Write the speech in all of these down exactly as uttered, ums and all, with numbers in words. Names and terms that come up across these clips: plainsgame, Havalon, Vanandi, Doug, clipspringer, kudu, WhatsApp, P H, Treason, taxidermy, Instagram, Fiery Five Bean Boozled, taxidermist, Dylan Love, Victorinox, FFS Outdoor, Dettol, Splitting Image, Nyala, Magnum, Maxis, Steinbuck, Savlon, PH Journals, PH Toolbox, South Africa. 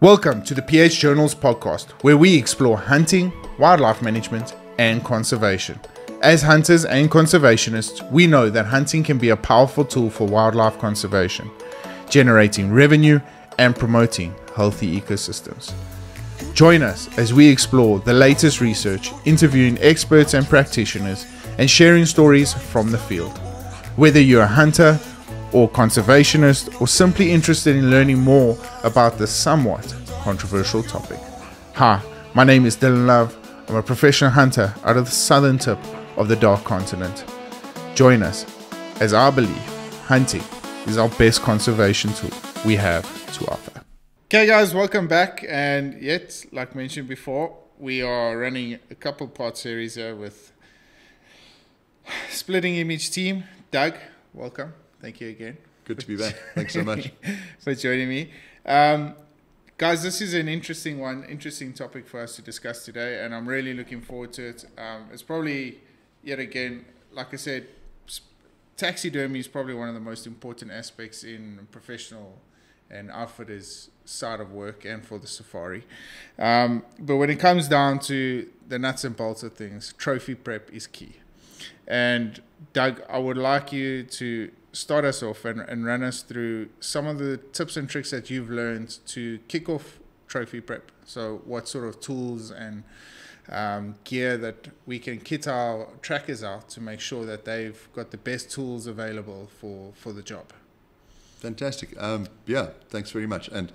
Welcome to the P H Journals podcast, where we explore hunting, wildlife management, and conservation. As hunters and conservationists, we know that hunting can be a powerful tool for wildlife conservation, generating revenue and promoting healthy ecosystems. Join us as we explore the latest research, interviewing experts and practitioners, and sharing stories from the field. Whether you're a hunter or conservationist, or simply interested in learning more about this somewhat controversial topic. Hi, my name is Dylan Love. I'm a professional hunter out of the southern tip of the Dark Continent. Join us, as I believe hunting is our best conservation tool we have to offer. Okay guys, welcome back. And yet, like mentioned before, we are running a couple part series here with Splitting Image team. Doug, welcome. Thank you again. Good to be back. Thanks so much for joining me. Um, guys, this is an interesting one, interesting topic for us to discuss today, and I'm really looking forward to it. Um, it's probably, yet again, like I said, taxidermy is probably one of the most important aspects in professional and outfitters side of work and for the safari. Um, but when it comes down to the nuts and bolts of things, trophy prep is key. And Doug, I would like you to start us off and, and run us through some of the tips and tricks that you've learned to kick off trophy prep. So what sort of tools and um, gear that we can kit our trackers out to make sure that they've got the best tools available for, for the job. Fantastic. Um, yeah, thanks very much. And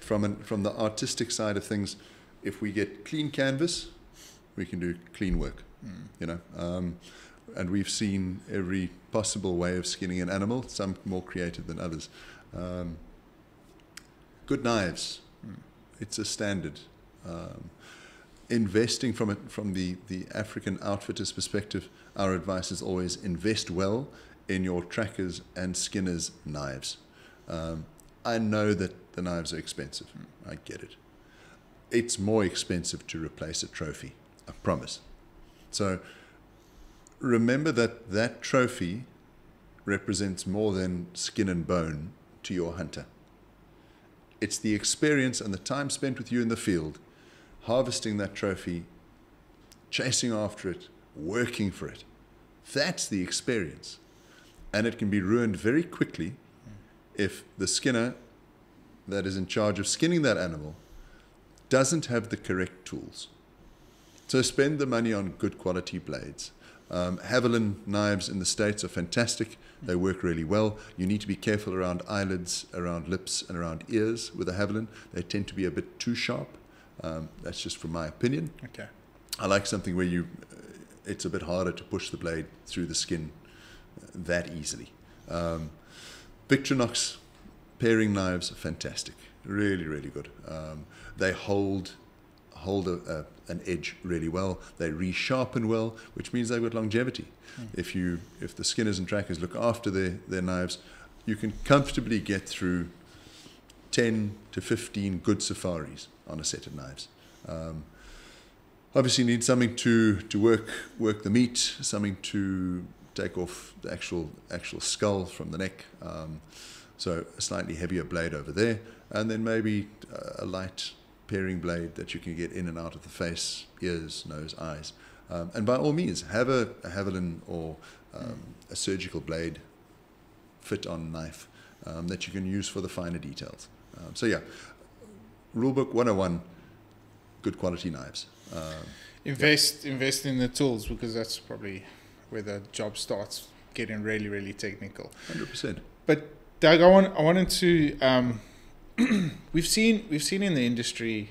from, an, from the artistic side of things, if we get clean canvas, we can do clean work, mm. you know. Um, And we've seen every possible way of skinning an animal, some more creative than others. Um, good knives, mm. it's a standard. Um, investing from it, from the, the African outfitter's perspective, our advice is always invest well in your trackers and skinners' knives. Um, I know that the knives are expensive, mm. I get it. It's more expensive to replace a trophy, I promise. So remember that that trophy represents more than skin and bone to your hunter. It's the experience and the time spent with you in the field, harvesting that trophy, chasing after it, working for it. That's the experience. And it can be ruined very quickly if the skinner that is in charge of skinning that animal doesn't have the correct tools. So spend the money on good quality blades. Um, Havalon knives in the States are fantastic. They work really well. You need to be careful around eyelids, around lips, and around ears with a Havalon. They tend to be a bit too sharp. Um, that's just from my opinion. Okay. I like something where you, it's a bit harder to push the blade through the skin that easily. Um, Victorinox paring knives are fantastic. Really, really good. Um, they hold hold a, a, an edge really well. They resharpen well, which means they've got longevity. Mm. If you, if the skinners and trackers look after their, their knives, you can comfortably get through ten to fifteen good safaris on a set of knives. Um, obviously you need something to, to work, work the meat, something to take off the actual, actual skull from the neck. Um, so a slightly heavier blade over there, and then maybe a light paring blade that you can get in and out of the face, ears, nose, eyes. Um, and by all means, have a, a Havalon or um, a surgical blade fit-on knife um, that you can use for the finer details. Um, so yeah, Rulebook one oh one, good quality knives. Um, invest, yeah. invest in the tools, because that's probably where the job starts getting really, really technical. one hundred percent. But Doug, I, want, I wanted to... Um, we've seen we've seen in the industry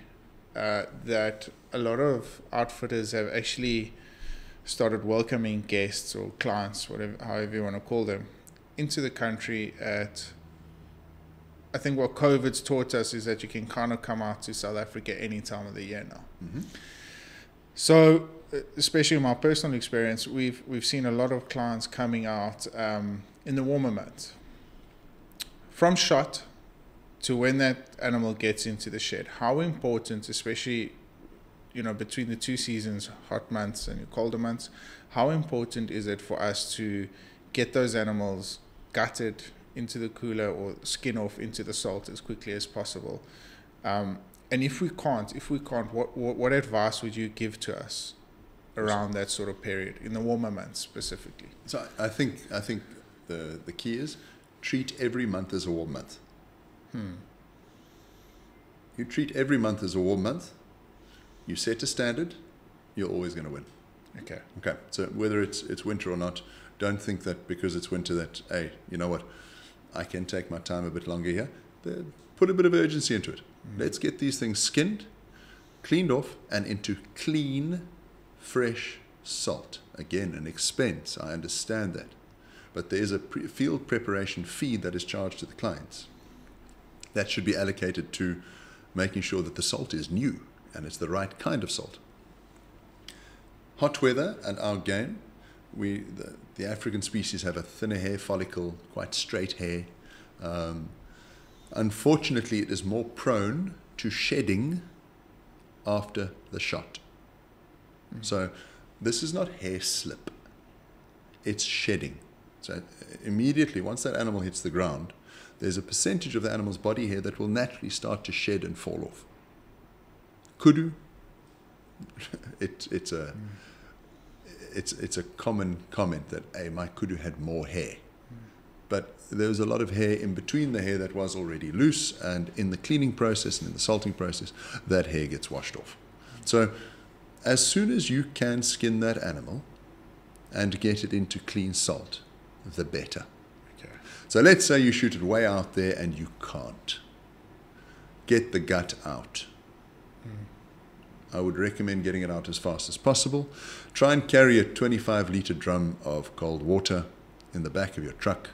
uh, that a lot of outfitters have actually started welcoming guests or clients, whatever, however you want to call them, into the country. At I think what COVID's taught us is that you can kind of come out to South Africa any time of the year now. Mm-hmm. So, especially in my personal experience, we've we've seen a lot of clients coming out um, in the warmer months from shot to when that animal gets into the shed. How important, especially, you know, between the two seasons, hot months and colder months, how important is it for us to get those animals gutted into the cooler or skin off into the salt as quickly as possible? Um, and if we can't, if we can't, what, what, what advice would you give to us around that sort of period, in the warmer months specifically? So I think, I think the, the key is treat every month as a warm month. Hmm. You treat every month as a warm month, you set a standard, you're always going to win. Okay. Okay. So whether it's, it's winter or not, don't think that because it's winter that, hey, you know what, I can take my time a bit longer here. Put a bit of urgency into it. Mm. Let's get these things skinned, cleaned off, and into clean, fresh salt. Again, an expense. I understand that. But there is a pre field preparation fee that is charged to the clients. That should be allocated to making sure that the salt is new and it's the right kind of salt. Hot weather and our game, we, the, the African species have a thinner hair follicle, quite straight hair. Um, unfortunately, it is more prone to shedding after the shot. Mm-hmm. So this is not hair slip, it's shedding. So immediately, once that animal hits the ground, there's a percentage of the animal's body hair that will naturally start to shed and fall off. Kudu, it, it's a... Mm. It's, it's a common comment that, hey, my kudu had more hair. Mm. But there was a lot of hair in between the hair that was already loose, and in the cleaning process and in the salting process, that hair gets washed off. So as soon as you can skin that animal and get it into clean salt, the better. Okay. So let's say you shoot it way out there and you can't. Get the gut out. Mm. I would recommend getting it out as fast as possible. Try and carry a twenty-five litre drum of cold water in the back of your truck,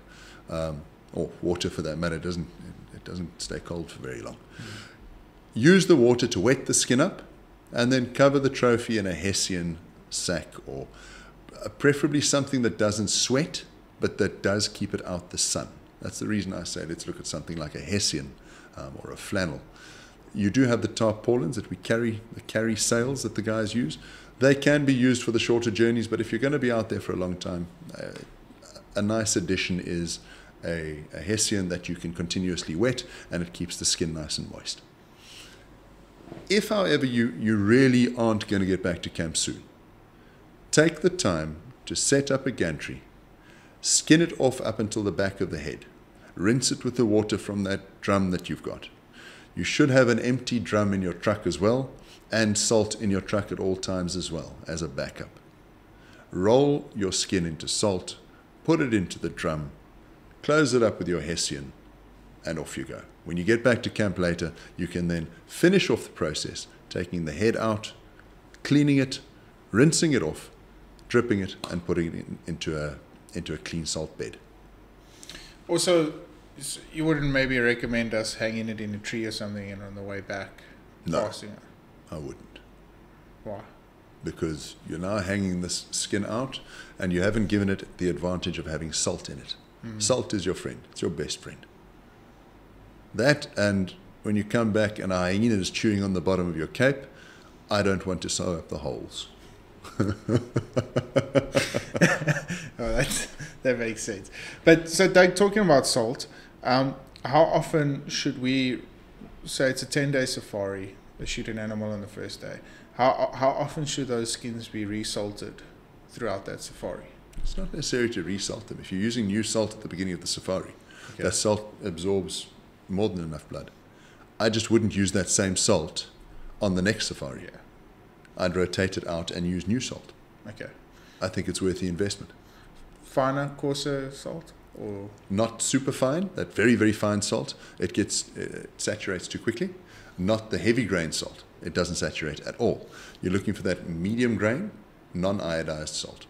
um, or water for that matter. It doesn't, it doesn't stay cold for very long. Mm. Use the water to wet the skin up, and then cover the trophy in a hessian sack, or preferably something that doesn't sweat, but that does keep it out the sun. That's the reason I say let's look at something like a hessian um, or a flannel. You do have the tarpaulins that we carry, the carry sails that the guys use. They can be used for the shorter journeys, but if you're going to be out there for a long time, uh, a nice addition is a, a hessian that you can continuously wet, and it keeps the skin nice and moist. If, however, you, you really aren't going to get back to camp soon, take the time to set up a gantry, skin it off up until the back of the head, rinse it with the water from that drum that you've got. You should have an empty drum in your truck as well, and salt in your truck at all times as well, as a backup. Roll your skin into salt, put it into the drum, close it up with your hessian, and off you go. When you get back to camp later, you can then finish off the process, taking the head out, cleaning it, rinsing it off, dripping it, and putting it in, into, a, into a clean salt bed. Also, you wouldn't maybe recommend us hanging it in a tree or something, and on the way back, no, passing it? I wouldn't. Why? Because you're now hanging this skin out, and you haven't given it the advantage of having salt in it. Mm. Salt is your friend. It's your best friend. That, and when you come back and a hyena is chewing on the bottom of your cape, I don't want to sew up the holes. Oh, that's, that makes sense. But so, Doug, talking about salt, um, how often should we say it's a ten-day safari, we shoot an animal on the first day, how, how often should those skins be resalted throughout that safari? It's not necessary to resalt them. If you're using new salt at the beginning of the safari, okay, that salt absorbs more than enough blood. I just wouldn't use that same salt on the next safari. Yeah. I'd rotate it out and use new salt. Okay. I think it's worth the investment. Finer, coarser salt? Or not super fine, that very, very fine salt. It gets, it saturates too quickly. Not the heavy grain salt. It doesn't saturate at all. You're looking for that medium grain, non-iodized salt.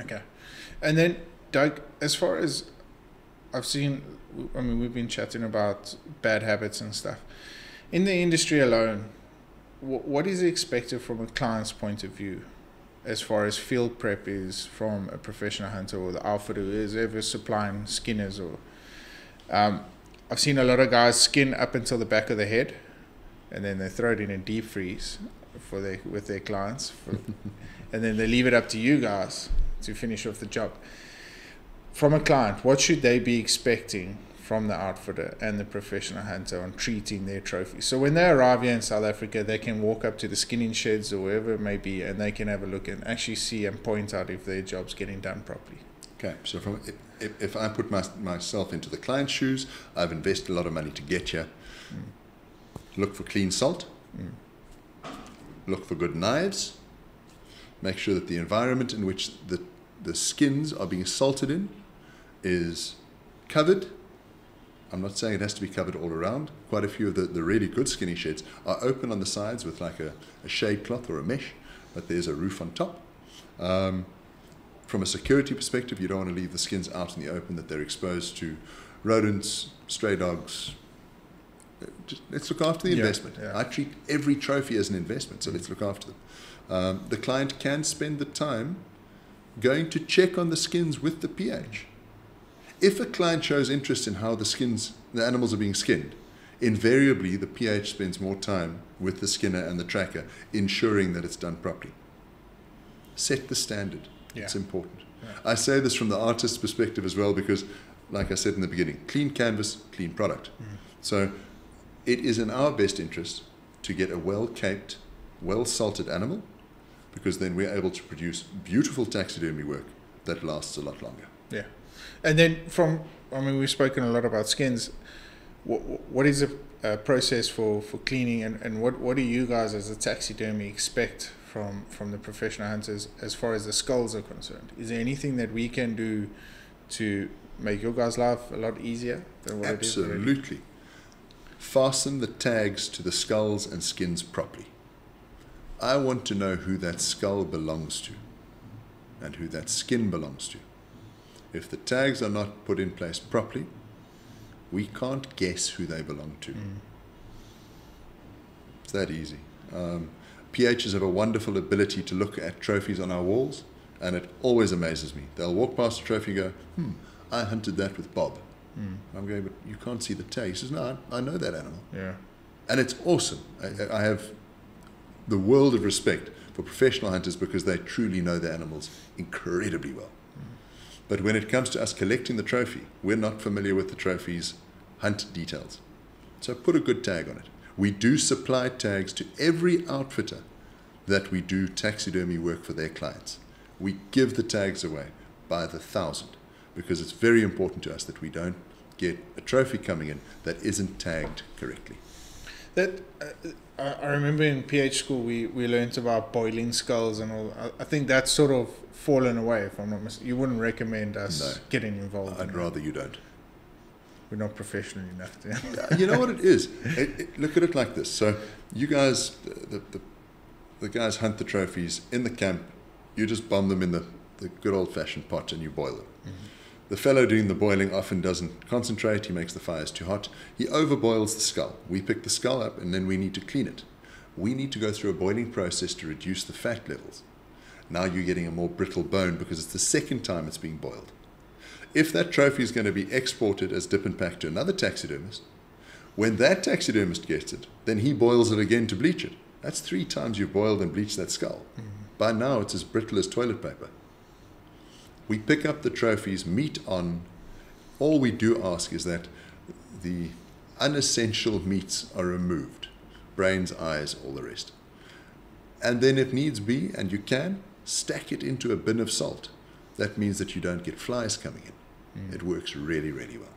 Okay. And then, Doug, as far as I've seen, I mean, we've been chatting about bad habits and stuff. In the industry alone, what is expected from a client's point of view as far as field prep is from a professional hunter or the outfit who is ever supplying skinners? Or um, I've seen a lot of guys skin up until the back of the head, and then they throw it in a deep freeze for their, with their clients for, and then they leave it up to you guys to finish off the job. From a client, what should they be expecting from the outfitter and the professional hunter on treating their trophies. So when they arrive here in South Africa, they can walk up to the skinning sheds or wherever it may be, and they can have a look and actually see and point out if their job's getting done properly. Okay, so from, if, if I put my, myself into the client's shoes, I've invested a lot of money to get here. Mm. Look for clean salt. Mm. Look for good knives. Make sure that the environment in which the, the skins are being salted in is covered. I'm not saying it has to be covered all around. Quite a few of the, the really good skinny sheds are open on the sides with like a, a shade cloth or a mesh, but there's a roof on top. Um, from a security perspective, you don't want to leave the skins out in the open, that they're exposed to rodents, stray dogs. Just, let's look after the yeah, investment. Yeah. I treat every trophy as an investment, so mm-hmm. let's look after them. Um, the client can spend the time going to check on the skins with the P H. If a client shows interest in how the skins, the animals are being skinned, invariably the P H spends more time with the skinner and the tracker, ensuring that it's done properly. Set the standard. Yeah. It's important. Yeah. I say this from the artist's perspective as well because, like I said in the beginning, clean canvas, clean product. Mm. So it is in our best interest to get a well-caped, well-salted animal, because then we're able to produce beautiful taxidermy work that lasts a lot longer. Yeah. And then from, I mean, we've spoken a lot about skins. What, what is the uh, process for, for cleaning, and, and what, what do you guys as a taxidermy expect from, from the professional hunters as far as the skulls are concerned? Is there anything that we can do to make your guys' life a lot easier than what it is already? Absolutely. Fasten the tags to the skulls and skins properly. I want to know who that skull belongs to and who that skin belongs to. If the tags are not put in place properly, we can't guess who they belong to. Mm. It's that easy. Um, P Hs have a wonderful ability to look at trophies on our walls, and it always amazes me. They'll walk past a trophy and go, hmm, I hunted that with Bob. Mm. I'm going, but you can't see the tag. He says, no, I, I know that animal. Yeah. And it's awesome. I, I have the world of respect for professional hunters because they truly know their animals incredibly well. But when it comes to us collecting the trophy, we're not familiar with the trophy's hunt details. So put a good tag on it. We do supply tags to every outfitter that we do taxidermy work for their clients. We give the tags away by the thousand because it's very important to us that we don't get a trophy coming in that isn't tagged correctly. That uh, I remember in P H school we, we learnt about boiling skulls and all. I think that's sort of fallen away, if I'm not mistaken. You wouldn't recommend us no, getting involved. I'd in rather it. You don't. We're not professional enough to. You know what it is? It, it, look at it like this. So you guys, the, the, the guys hunt the trophies in the camp. You just bomb them in the, the good old-fashioned pot and you boil them. Mm-hmm. The fellow doing the boiling often doesn't concentrate. He makes the fires too hot. He overboils the skull. We pick the skull up and then we need to clean it. We need to go through a boiling process to reduce the fat levels. Now you're getting a more brittle bone because it's the second time it's being boiled. If that trophy is going to be exported as dip and pack to another taxidermist, when that taxidermist gets it, then he boils it again to bleach it. That's three times you've boiled and bleached that skull. Mm-hmm. By now it's as brittle as toilet paper. We pick up the trophies, meat on. All we do ask is that the unessential meats are removed. Brains, eyes, all the rest. And then if needs be, and you can, stack it into a bin of salt. That means that you don't get flies coming in. Mm. It works really, really well.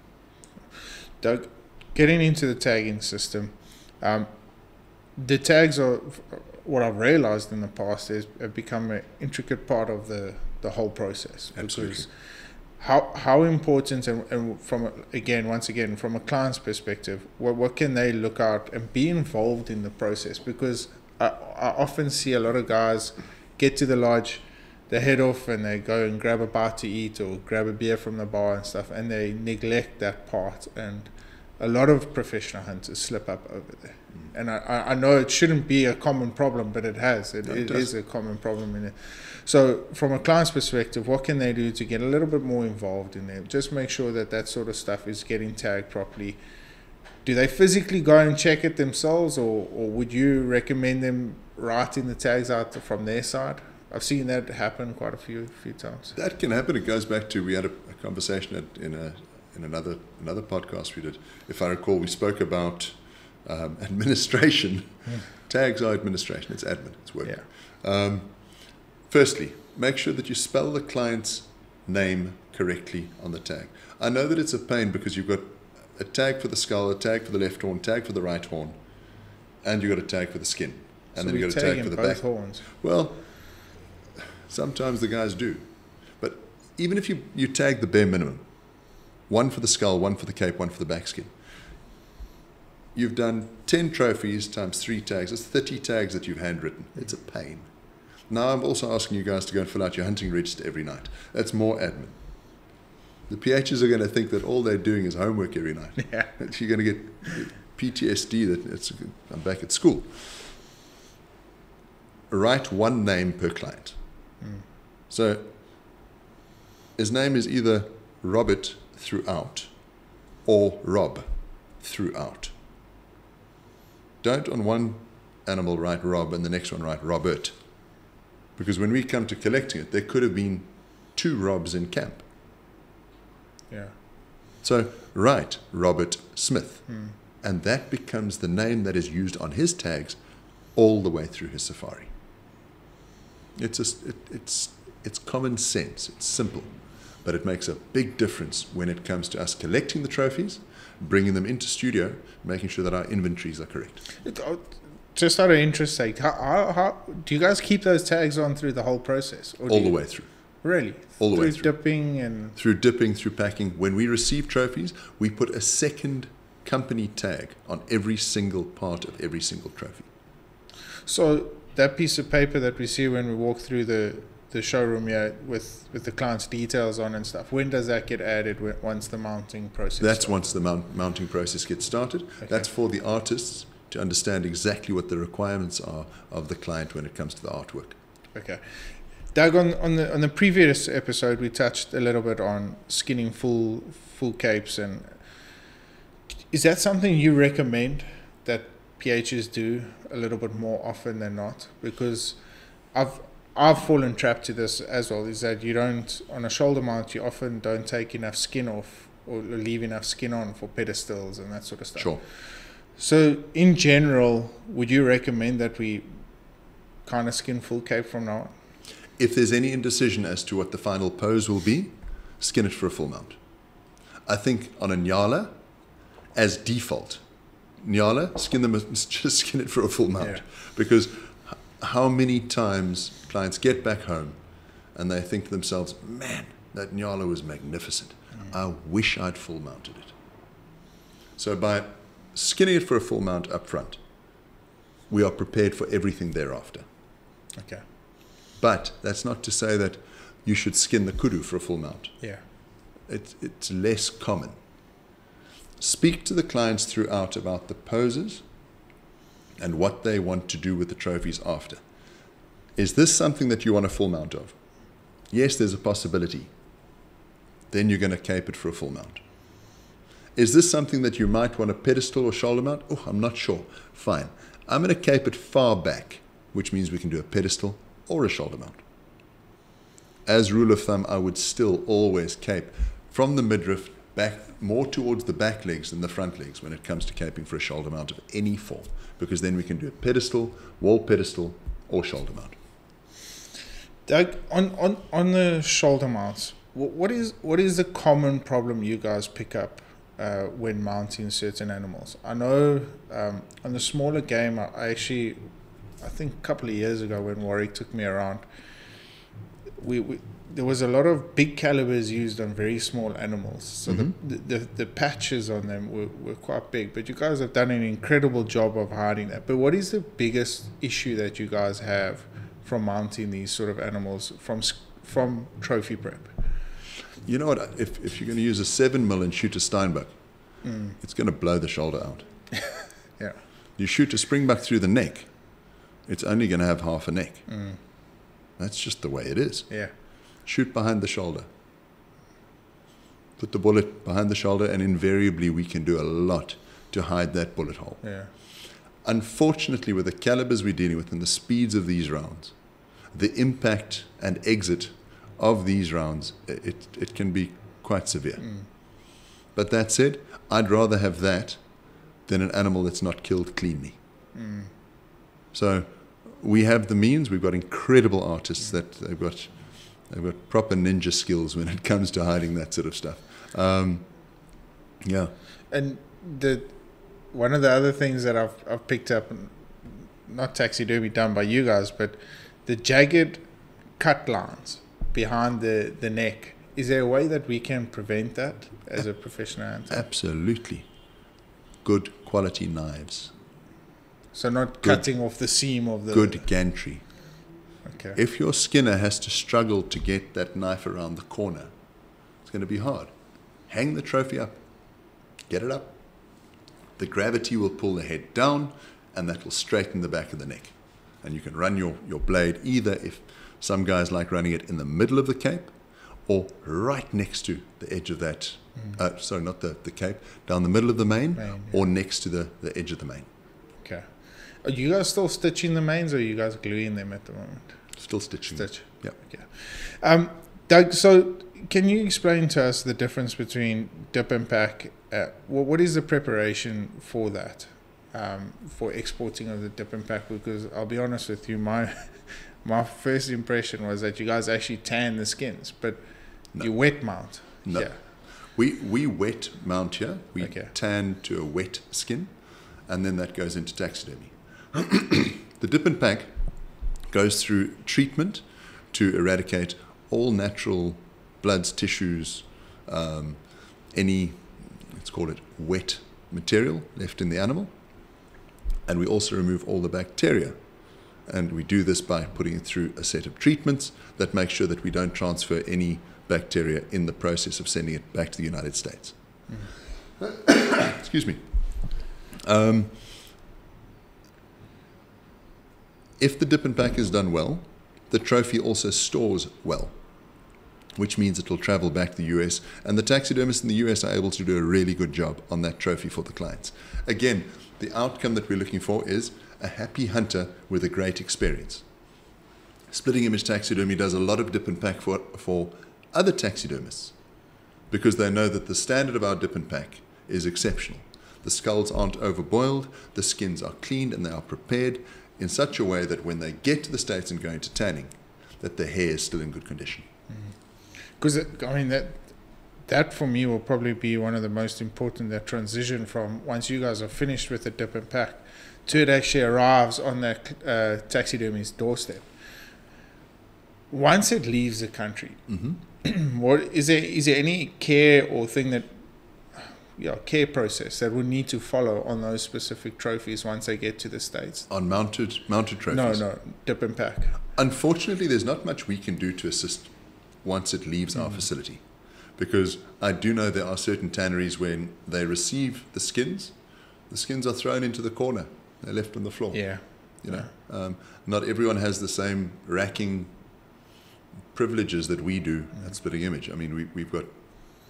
Doug, getting into the tagging system, um, the tags are, what I've realized in the past, is have become an intricate part of the the whole process. Absolutely. How, how important, and, and from, again, once again, from a client's perspective, what, what can they look out and be involved in the process? Because I, I often see a lot of guys get to the lodge, they head off and they go and grab a bite to eat or grab a beer from the bar and stuff, and they neglect that part. And a lot of professional hunters slip up over there. Mm. And I, I know it shouldn't be a common problem, but it has. It, no, it, it is a common problem. In it. So from a client's perspective, what can they do to get a little bit more involved in there? Just make sure that that sort of stuff is getting tagged properly. Do they physically go and check it themselves, or, or would you recommend them writing the tags out from their side? I've seen that happen quite a few few times. That can happen. It goes back to, we had a, a conversation at, in a in another another podcast we did. If I recall, we spoke about um, administration. Yeah. Tags are administration. It's admin. It's work. Yeah. Um, firstly, make sure that you spell the client's name correctly on the tag. I know that it's a pain because you've got a tag for the skull, a tag for the left horn, tag for the right horn, and you've got a tag for the skin. And so then you've got a tag for the back horns. Well, sometimes the guys do. But even if you, you tag the bare minimum, one for the skull, one for the cape, one for the back skin, you've done ten trophies times three tags. That's thirty tags that you've handwritten. It's a pain. Now I'm also asking you guys to go and fill out your hunting register every night. That's more admin. The P Hs are going to think that all they're doing is homework every night. Yeah. You're going to get P T S D that it's, I'm back at school. Write one name per client. Mm. So his name is either Robert throughout or Rob throughout. Don't on one animal write Rob and the next one write Robert. Because when we come to collecting it, there could have been two Robs in camp. Yeah. So write Robert Smith. Mm. And that becomes the name that is used on his tags all the way through his safari. It's just, it, it's it's common sense. It's simple, but it makes a big difference when it comes to us collecting the trophies, bringing them into studio, making sure that our inventories are correct. It, just out of interest sake, how, how, how do you guys keep those tags on through the whole process? Or all the you, way through. Really? All the through way through. Through dipping and... Through dipping, through packing. When we receive trophies, we put a second company tag on every single part of every single trophy. So... that piece of paper that we see when we walk through the, the showroom here with, with the client's details on and stuff, when does that get added when, once the mounting process That's starts? Once the mount, mounting process gets started. Okay. That's for the artists to understand exactly what the requirements are of the client when it comes to the artwork. Okay. Doug, on, on, the, on the previous episode, we touched a little bit on skinning full, full capes. And is that something you recommend that P Hs do a little bit more often than not? Because I've I've fallen trapped to this as well, is that you don't, on a shoulder mount, you often don't take enough skin off or leave enough skin on for pedestals and that sort of stuff. Sure. So in general, would you recommend that we kind of skin full cape from now on? If there's any indecision as to what the final pose will be, skin it for a full mount. I think on a Nyala, as default, Nyala, skin them, just skin it for a full mount. Yeah. Because how many times clients get back home and they think to themselves, man, that Nyala was magnificent. Mm. I wish I'd full mounted it. So by skinning it for a full mount up front, we are prepared for everything thereafter. Okay. But that's not to say that you should skin the kudu for a full mount. Yeah. It, it's less common. Speak to the clients throughout about the poses and what they want to do with the trophies after. Is this something that you want a full mount of? Yes, there's a possibility. Then you're going to cape it for a full mount. Is this something that you might want a pedestal or shoulder mount? Oh, I'm not sure. Fine. I'm going to cape it far back, which means we can do a pedestal or a shoulder mount. As rule of thumb, I would still always cape from the midriff back, more towards the back legs than the front legs when it comes to caping for a shoulder mount of any form, because then we can do a pedestal, wall pedestal, or shoulder mount. Doug, on, on, on the shoulder mounts, what is what is the common problem you guys pick up uh, when mounting certain animals? I know um, on the smaller game, I actually, I think a couple of years ago when Warwick took me around, we... we there was a lot of big calibers used on very small animals. So mm-hmm. the, the the patches on them were, were quite big, but you guys have done an incredible job of hiding that. But what is the biggest issue that you guys have from mounting these sort of animals from from trophy prep? You know what? If, if you're going to use a seven mil and shoot a Steinbuck, mm. it's going to blow the shoulder out. Yeah. You shoot a Springbuck through the neck, it's only going to have half a neck. Mm. That's just the way it is. Yeah. Shoot behind the shoulder. Put the bullet behind the shoulder, and invariably we can do a lot to hide that bullet hole. Yeah. Unfortunately, with the calibers we're dealing with and the speeds of these rounds, the impact and exit of these rounds, it, it can be quite severe. Mm. But that said, I'd rather have that than an animal that's not killed cleanly. Mm. So we have the means. We've got incredible artists that they've got, they've got proper ninja skills when it comes to hiding that sort of stuff. Um, yeah. And the one of the other things that I've I've picked up, not taxidermy done by you guys, but the jagged cut lines behind the the neck. Is there a way that we can prevent that as a professional hunter? Absolutely. Good quality knives. So not good, cutting off the seam of the... Good gantry. Okay. If your skinner has to struggle to get that knife around the corner, it's going to be hard. Hang the trophy up. Get it up. The gravity will pull the head down, and that will straighten the back of the neck. And you can run your, your blade either, if some guys like running it in the middle of the cape, or right next to the edge of that, mm. uh, sorry, not the, the cape, down the middle of the mane, mane yeah. or next to the, the edge of the mane. Okay. Are you guys still stitching the manes, or are you guys gluing them at the moment? Still stitching. Stitch. Yeah. Okay. Um, Doug, so can you explain to us the difference between dip and pack? Uh, what, what is the preparation for that, um, for exporting of the dip and pack? Because I'll be honest with you, my, my first impression was that you guys actually tan the skins, but no. You wet mount. No. Here. We, we wet mount here. We okay. tan to a wet skin, and then that goes into taxidermy. The dip and pack goes through treatment to eradicate all natural bloods, tissues, um, any, let's call it wet material left in the animal. And we also remove all the bacteria. And we do this by putting it through a set of treatments that make sure that we don't transfer any bacteria in the process of sending it back to the United States. Mm. Excuse me. Um, if the dip and pack is done well, the trophy also stores well, which means it will travel back to the U S, and the taxidermists in the U S are able to do a really good job on that trophy for the clients. Again, the outcome that we're looking for is a happy hunter with a great experience. Splitting Image Taxidermy does a lot of dip and pack for, for other taxidermists, because they know that the standard of our dip and pack is exceptional. The skulls aren't overboiled, the skins are cleaned, and they are prepared in such a way that when they get to the States and go into tanning, that the hair is still in good condition. Because, mm. I mean, that that for me will probably be one of the most important, that transition from once you guys are finished with the dip and pack to it actually arrives on the uh, taxidermist's doorstep. Once it leaves the country, mm-hmm. what, is there is there any care or thing that, yeah, care process that we need to follow on those specific trophies once they get to the States? On mounted mounted trophies? No, no, dip and pack. Unfortunately, there's not much we can do to assist once it leaves mm. our facility, because I do know there are certain tanneries when they receive the skins, the skins are thrown into the corner. They're left on the floor. Yeah. You know, yeah. Um, not everyone has the same racking privileges that we do mm. at Splitting Image. I mean, we, we've got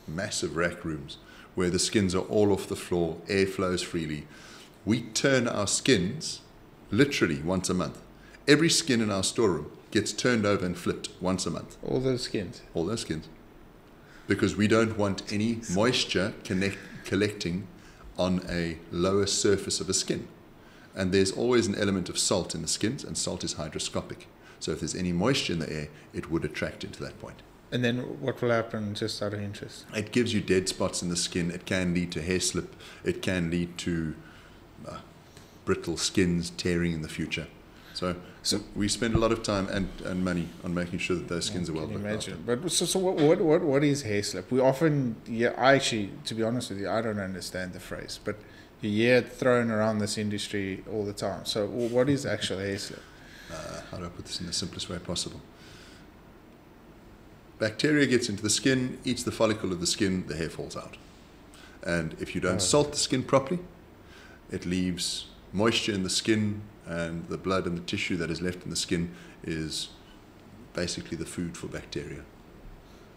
massive rack rooms where the skins are all off the floor, air flows freely. We turn our skins literally once a month. Every skin in our storeroom gets turned over and flipped once a month. All those skins? All those skins. Because we don't want any moisture connect, collecting on a lower surface of a skin. And there's always an element of salt in the skins, and salt is hygroscopic. So if there's any moisture in the air, it would attract into that point. And then what will happen, just out of interest? It gives you dead spots in the skin. It can lead to hair slip. It can lead to uh, brittle skins tearing in the future. So, so we spend a lot of time and, and money on making sure that those skins yeah, are well looked after. But so, so what, what, what is hair slip? We often, yeah, I actually, to be honest with you, I don't understand the phrase, but you hear it thrown around this industry all the time. So what is actual hair slip? Uh, how do I put this in the simplest way possible? Bacteria gets into the skin, eats the follicle of the skin, the hair falls out. And if you don't oh. salt the skin properly, it leaves moisture in the skin, and the blood and the tissue that is left in the skin is basically the food for bacteria.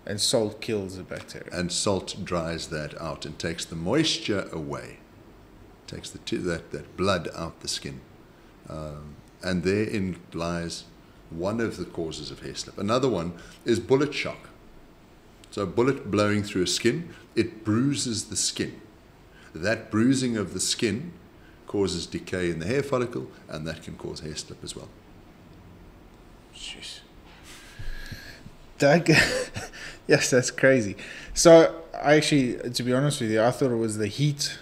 And salt kills the bacteria. And salt dries that out and takes the moisture away, takes the t that, that blood out the skin. Um, and therein lies one of the causes of hair slip. Another one is bullet shock. So a bullet blowing through a skin, it bruises the skin. That bruising of the skin causes decay in the hair follicle, and that can cause hair slip as well. Jeez. Doug, yes, that's crazy. So I actually, to be honest with you, I thought it was the heat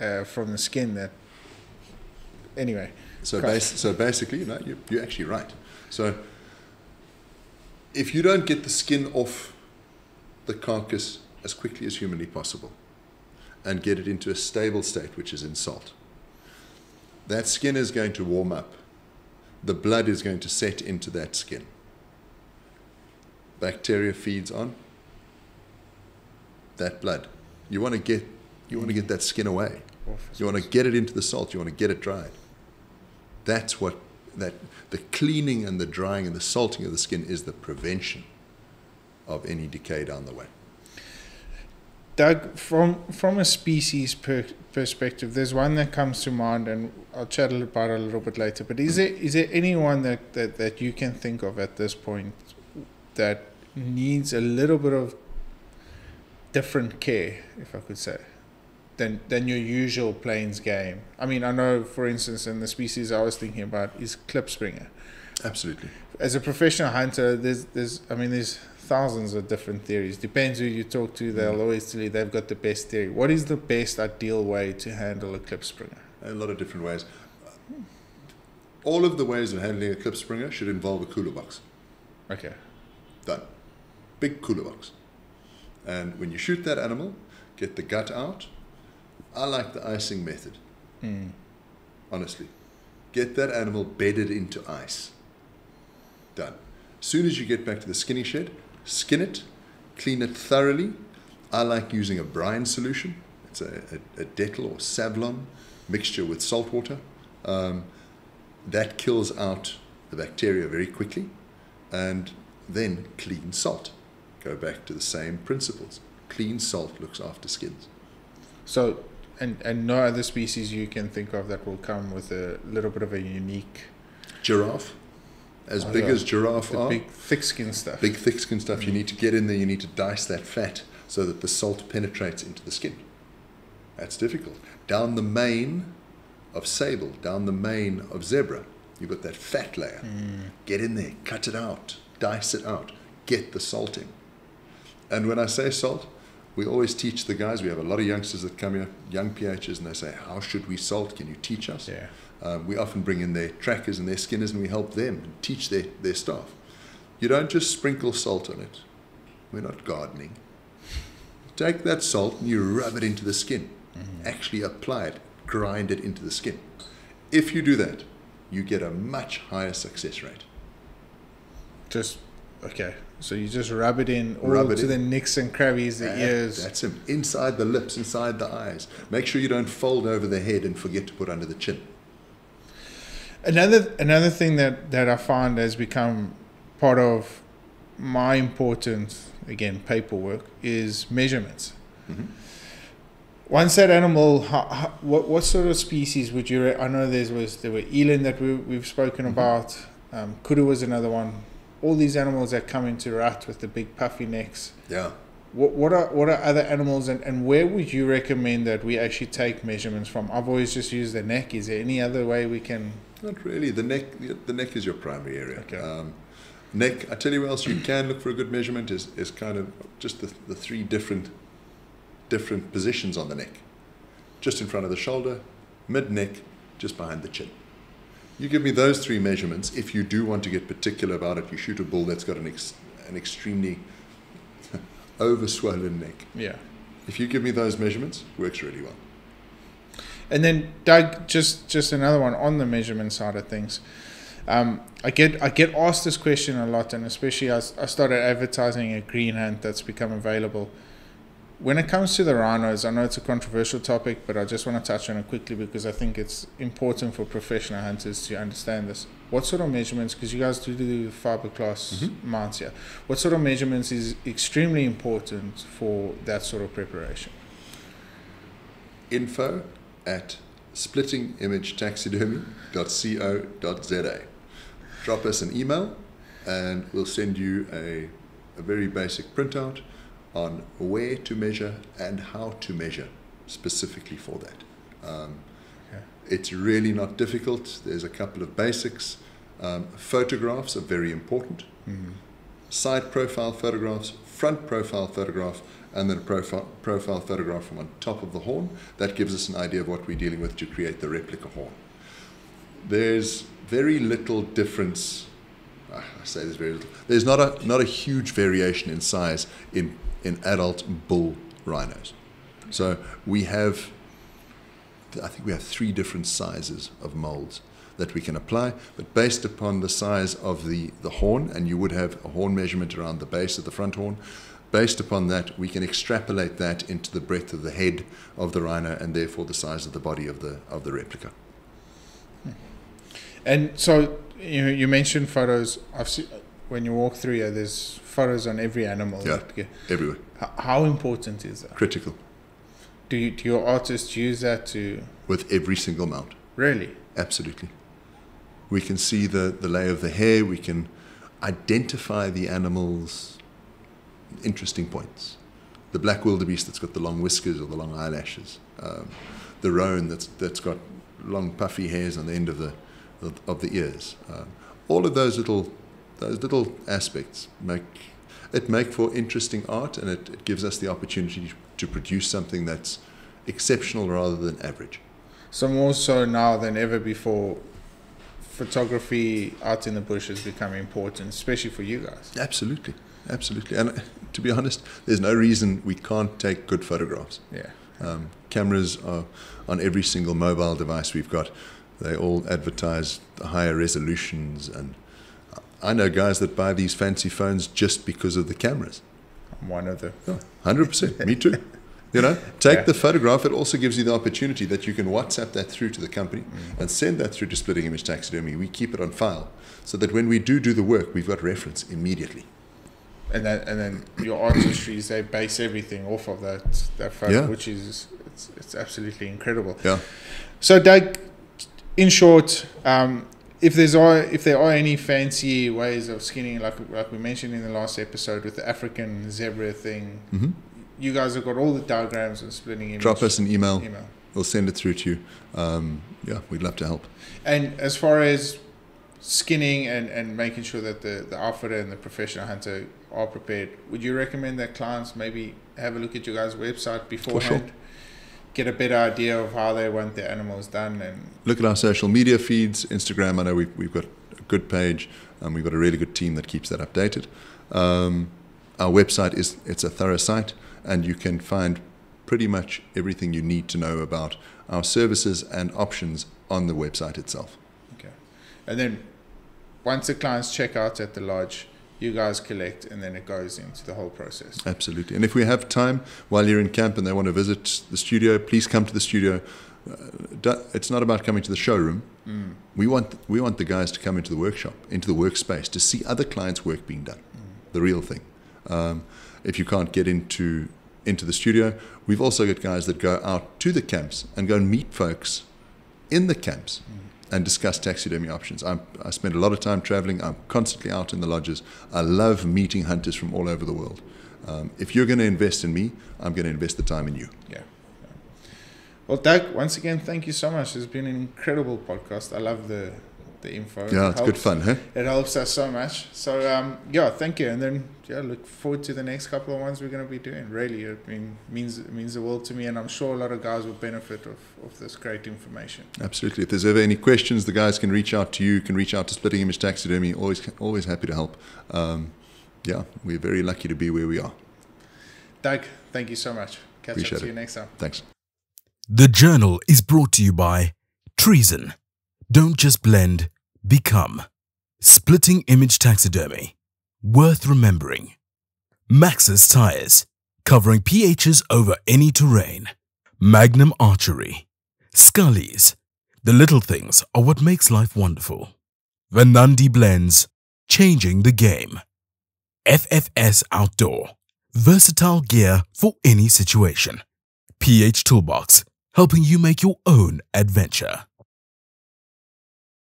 uh, from the skin that, anyway. So, bas so basically, you know, you're, you're actually right. So if you don't get the skin off the carcass as quickly as humanly possible and get it into a stable state, which is in salt, that skin is going to warm up. The blood is going to set into that skin. Bacteria feeds on that blood. You want to get, you want to get that skin away. You want to get it into the salt. You want to get it dried. That's what, that, the cleaning and the drying and the salting of the skin is the prevention of any decay down the way. Doug, from from a species per perspective, there's one that comes to mind, and I'll chat about it a little bit later. But is there is there anyone that, that that you can think of at this point that needs a little bit of different care, if I could say, than than your usual plains game? I mean, I know, for instance, in the species I was thinking about is clipspringer. Absolutely. As a professional hunter, there's there's I mean there's thousands of different theories. Depends who you talk to, they'll always tell you they've got the best theory. What is the best ideal way to handle a clipspringer? A lot of different ways. All of the ways of handling a clipspringer should involve a cooler box. Okay. Done. Big cooler box. And when you shoot that animal, get the gut out. I like the icing method. Mm. Honestly. Get that animal bedded into ice. Done. As soon as you get back to the skinning shed, skin it, clean it thoroughly. I like using a brine solution. It's a, a, a Dettol or Savlon mixture with salt water. Um, that kills out the bacteria very quickly. And then clean salt. Go back to the same principles. Clean salt looks after skins. So, and, and no other species you can think of that will come with a little bit of a unique... Giraffe. As oh, big as giraffe are. Big thick skin stuff. Big thick skin stuff. Mm. You need to get in there. You need to dice that fat so that the salt penetrates into the skin. That's difficult. Down the mane of sable, down the mane of zebra, you've got that fat layer. Mm. Get in there. Cut it out. Dice it out. Get the salt in. And when I say salt, we always teach the guys. We have a lot of youngsters that come here, young P Hs, and they say, how should we salt? Can you teach us? Yeah. Um, we often bring in their trackers and their skinners, and we help them and teach their, their staff. You don't just sprinkle salt on it. We're not gardening. Take that salt and you rub it into the skin. Mm-hmm. Actually apply it, grind it into the skin. If you do that, you get a much higher success rate. Just, okay, so you just rub it in all rub it to in. the necks and crabbies, the that, ears. That's him, inside the lips, inside the eyes. Make sure you don't fold over the head and forget to put under the chin. Another another thing that, that I find has become part of my important, again, paperwork is measurements. Mm-hmm. Once that animal, how, how, what, what sort of species would you, I know there was, there were eland that we, we've spoken mm-hmm. about, um, kudu was another one, all these animals that come into rut with the big puffy necks. Yeah. What, what are what are other animals, and, and where would you recommend that we actually take measurements from? I've always just used the neck. Is there any other way we can? Not really. The neck the neck is your primary area. Okay. Um, neck, I tell you what else you can look for a good measurement is, is kind of just the, the three different different positions on the neck. Just in front of the shoulder, mid-neck, just behind the chin. You give me those three measurements. If you do want to get particular about it, you shoot a bull that's got an, ex, an extremely... overswollen neck. Yeah. If you give me those measurements, works really well. And then, Doug, just just another one on the measurement side of things. Um, I get I get asked this question a lot, and especially as I started advertising a green hunt that's become available. When it comes to the rhinos, I know it's a controversial topic, but I just want to touch on it quickly because I think it's important for professional hunters to understand this. What sort of measurements, because you guys do do fiberglass mm-hmm. mounts here, what sort of measurements is extremely important for that sort of preparation? Info at splitting image taxidermy dot co dot z a. Drop us an email and we'll send you a, a very basic printout on where to measure and how to measure specifically for that. Um, okay. It's really not difficult. There's a couple of basics. Um, photographs are very important. Mm-hmm. Side profile photographs, front profile photograph, and then a profile, profile photograph from on top of the horn. That gives us an idea of what we're dealing with to create the replica horn. There's very little difference. I say there's very little. There's not a, not a huge variation in size in, in adult bull rhinos. So we have, I think we have three different sizes of molds that we can apply, but based upon the size of the, the horn, and you would have a horn measurement around the base of the front horn, based upon that, we can extrapolate that into the breadth of the head of the rhino and therefore the size of the body of the, of the replica. And so you, you mentioned photos. I've seen, when you walk through here, there's photos on every animal. Yeah, that, everywhere. How, how important is that? Critical. Do, you, do your artists use that to... With every single mount. Really? Absolutely. We can see the, the lay of the hair. We can identify the animal's interesting points. The black wildebeest that's got the long whiskers or the long eyelashes. Um, the roan that's, that's got long puffy hairs on the end of the, of, of the ears. Um, all of those little, those little aspects make it make for interesting art, and it, it gives us the opportunity to produce something that's exceptional rather than average. So more so now than ever before, photography out in the bush has become important, especially for you guys. Absolutely, absolutely. And to be honest, there's no reason we can't take good photographs. Yeah. Um, cameras are on every single mobile device we've got. They all advertise the higher resolutions, and I know guys that buy these fancy phones just because of the cameras. I'm one of them. Oh, one hundred percent. Me too. You know, take yeah. the photograph. It also gives you the opportunity that you can WhatsApp that through to the company mm. and send that through to Splitting Image Taxidermy. We keep it on file so that when we do do the work, we've got reference immediately. And then, and then your artistries, they base everything off of that that photo, yeah. which is it's, it's absolutely incredible. Yeah. So, Doug, in short, um, if there's are if there are any fancy ways of skinning, like like we mentioned in the last episode with the African zebra thing. Mm-hmm. You guys have got all the diagrams and Splitting Image. Drop us an email. email. We'll send it through to you. Um, yeah, we'd love to help. And as far as skinning and, and making sure that the, the outfitter and the professional hunter are prepared, would you recommend that clients maybe have a look at your guys' website beforehand? For sure. Get a better idea of how they want their animals done? And look at our social media feeds. Instagram, I know we've, we've got a good page, and we've got a really good team that keeps that updated. Um, our website, is it's a thorough site. And you can find pretty much everything you need to know about our services and options on the website itself. Okay. And then once the clients check out at the lodge, you guys collect, and then it goes into the whole process. Absolutely. And if we have time while you're in camp and they want to visit the studio, please come to the studio. It's not about coming to the showroom. Mm. We want, we want the guys to come into the workshop, into the workspace, to see other clients' work being done, mm. the real thing. Um, If you can't get into into the studio, we've also got guys that go out to the camps and go and meet folks in the camps mm. and discuss taxidermy options. I'm, I spend a lot of time traveling. I'm constantly out in the lodges. I love meeting hunters from all over the world. Um, if you're going to invest in me, I'm going to invest the time in you. Yeah. yeah. Well, Doug, once again, thank you so much. It's been an incredible podcast. I love the the info. Yeah, it's good fun, huh? It helps us so much. So, um, yeah, thank you. And then, yeah, look forward to the next couple of ones we're going to be doing. Really, it mean, means it means the world to me, and I'm sure a lot of guys will benefit of, of this great information. Absolutely. If there's ever any questions, the guys can reach out to you, can reach out to Splitting Image Taxidermy. Always, always happy to help. Um, yeah, we're very lucky to be where we are. Doug, thank you so much. Catch Appreciate up to it. You next time. Thanks. The Journal is brought to you by Treason. Don't just blend, become. Splitting Image Taxidermy. Worth remembering. Maxis Tires. Covering P Hs over any terrain. Magnum Archery. Scullies. The little things are what makes life wonderful. Vanandi Blends. Changing the game. F F S Outdoor. Versatile gear for any situation. P H Toolbox. Helping you make your own adventure.